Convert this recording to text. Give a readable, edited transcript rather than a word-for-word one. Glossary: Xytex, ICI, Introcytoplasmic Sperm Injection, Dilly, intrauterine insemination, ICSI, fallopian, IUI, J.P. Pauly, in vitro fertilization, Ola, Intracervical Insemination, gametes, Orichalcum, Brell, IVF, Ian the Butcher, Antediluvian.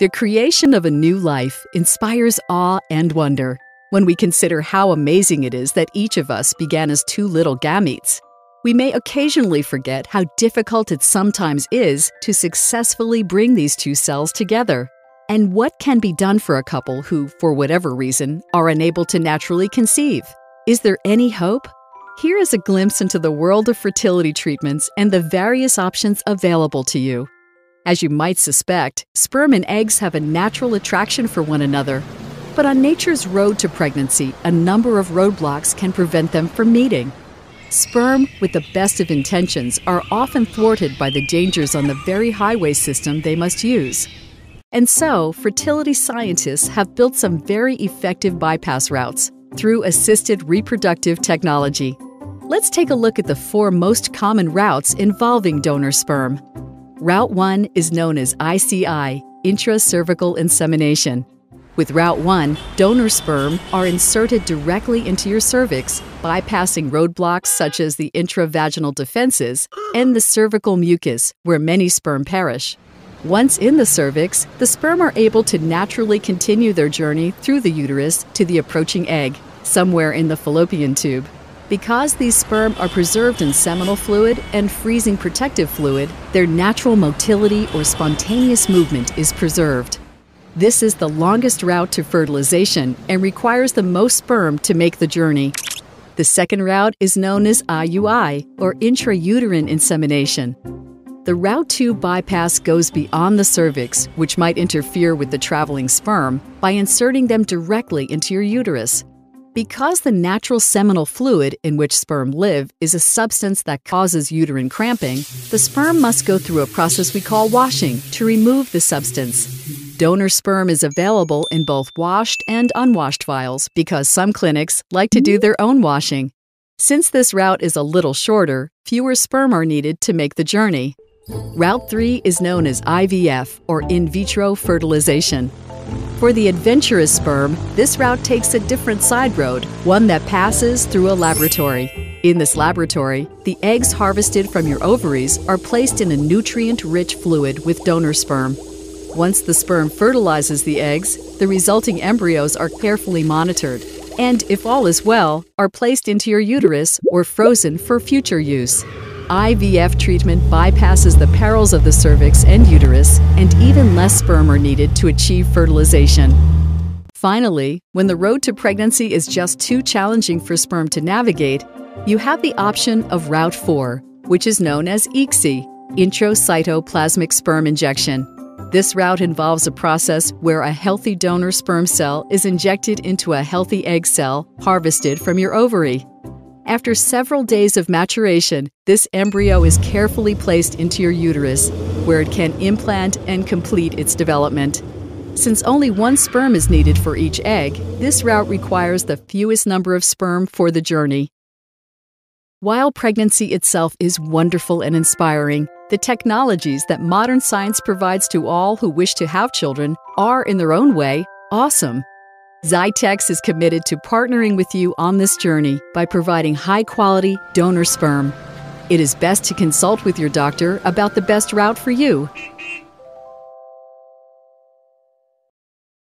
The creation of a new life inspires awe and wonder when we consider how amazing it is that each of us began as two little gametes. We may occasionally forget how difficult it sometimes is to successfully bring these two cells together, and what can be done for a couple who, for whatever reason, are unable to naturally conceive. Is there any hope? Here is a glimpse into the world of fertility treatments and the various options available to you. As you might suspect, sperm and eggs have a natural attraction for one another. But on nature's road to pregnancy, a number of roadblocks can prevent them from meeting. Sperm, with the best of intentions, are often thwarted by the dangers on the very highway system they must use. And so, fertility scientists have built some very effective bypass routes through assisted reproductive technology. Let's take a look at the four most common routes involving donor sperm. Route 1 is known as ICI, intracervical insemination. With Route 1, donor sperm are inserted directly into your cervix, bypassing roadblocks such as the intravaginal defenses and the cervical mucus, where many sperm perish. Once in the cervix, the sperm are able to naturally continue their journey through the uterus to the approaching egg, somewhere in the fallopian tube. Because these sperm are preserved in seminal fluid and freezing protective fluid, their natural motility or spontaneous movement is preserved. This is the longest route to fertilization and requires the most sperm to make the journey. The second route is known as IUI, or intrauterine insemination. The Route 2 bypass goes beyond the cervix, which might interfere with the traveling sperm, by inserting them directly into your uterus. Because the natural seminal fluid in which sperm live is a substance that causes uterine cramping, the sperm must go through a process we call washing to remove the substance. Donor sperm is available in both washed and unwashed vials because some clinics like to do their own washing. Since this route is a little shorter, fewer sperm are needed to make the journey. Route 3 is known as IVF, or in vitro fertilization. For the adventurous sperm, this route takes a different side road, one that passes through a laboratory. In this laboratory, the eggs harvested from your ovaries are placed in a nutrient-rich fluid with donor sperm. Once the sperm fertilizes the eggs, the resulting embryos are carefully monitored, and if all is well, are placed into your uterus or frozen for future use. IVF treatment bypasses the perils of the cervix and uterus, and even less sperm are needed to achieve fertilization. Finally, when the road to pregnancy is just too challenging for sperm to navigate, you have the option of Route 4, which is known as ICSI, intrauterine sperm injection. This route involves a process where a healthy donor sperm cell is injected into a healthy egg cell harvested from your ovary. After several days of maturation, this embryo is carefully placed into your uterus, where it can implant and complete its development. Since only one sperm is needed for each egg, this route requires the fewest number of sperm for the journey. While pregnancy itself is wonderful and inspiring, the technologies that modern science provides to all who wish to have children are, in their own way, awesome. Xytex is committed to partnering with you on this journey by providing high-quality donor sperm. It is best to consult with your doctor about the best route for you.